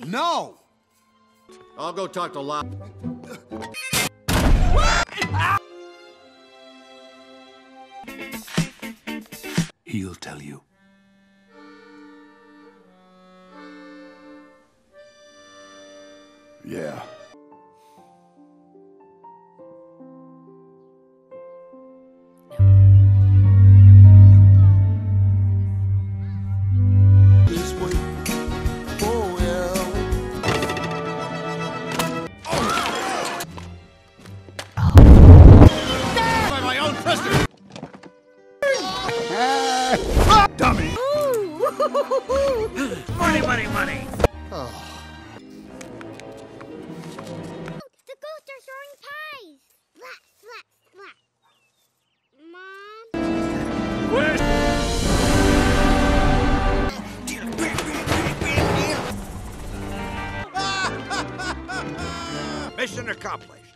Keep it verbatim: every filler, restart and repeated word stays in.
happy. No! I'll go talk to Lop. He'll tell you. Yeah. Dummy! Money, money, money! Oh. The ghosts are throwing pies! Slap, slap, slap! Mom? Where's... Mission accomplished.